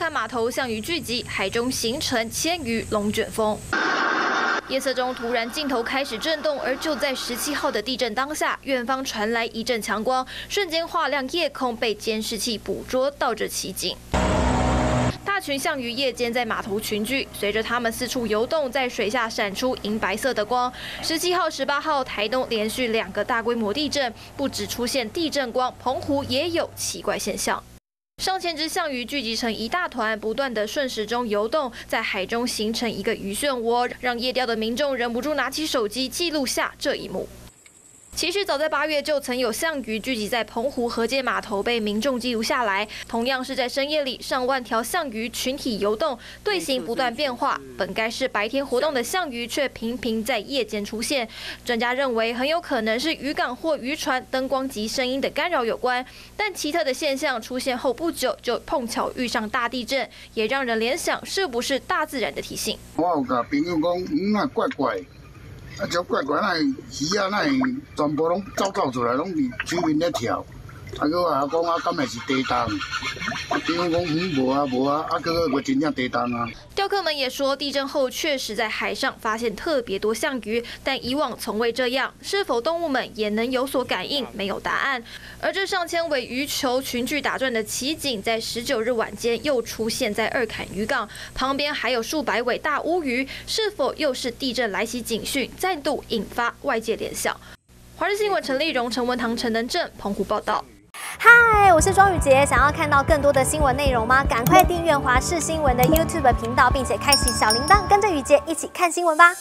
坎码头象鱼聚集，海中形成千余龙卷风。 夜色中，突然镜头开始震动，而就在17号的地震当下，远方传来一阵强光，瞬间化亮夜空，被监视器捕捉到这奇景。大群象鱼夜间在码头群聚，随着它们四处游动，在水下闪出银白色的光。17号、18号，台东连续2个大规模地震，不只出现地震光，澎湖也有奇怪现象。 上千只象鱼聚集成一大团，不断的顺时钟游动，在海中形成一个鱼漩涡，让夜钓的民众忍不住拿起手机记录下这一幕。其实早在8月就曾有象鱼聚集在澎湖河街码头被民众记录下来，同样是在深夜里，上万条象鱼群体游动，队形不断变化。本该是白天活动的象鱼，却频频在夜间出现。专家认为，很有可能是渔港或渔船灯光及声音的干扰有关。但奇特的现象出现后不久，就碰巧遇上大地震，也让人联想是不是大自然的提醒。我有甲朋友讲，啊怪。 啊，种怪怪那鱼啊，那全部拢走出来，拢伫水面咧跳。啊，佮我讲啊，敢会是地动？比如讲，无啊，啊，佮个真正地动啊。钓客们也说，地震后确实在海上发现特别多象鱼，但以往从未这样。是否动物们也能有所感应，没有答案。而这上千尾鱼球群聚打转的奇景，在19日晚间又出现在二崁渔港旁边，还有数百尾大乌鱼，是否又是地震来袭警讯？ 再度引发外界联想。华视新闻陈立荣、陈文堂、陈能正，澎湖报道。嗨，我是庄宇杰。想要看到更多的新闻内容吗？赶快订阅华视新闻的 YouTube 频道，并且开启小铃铛，跟着宇杰一起看新闻吧。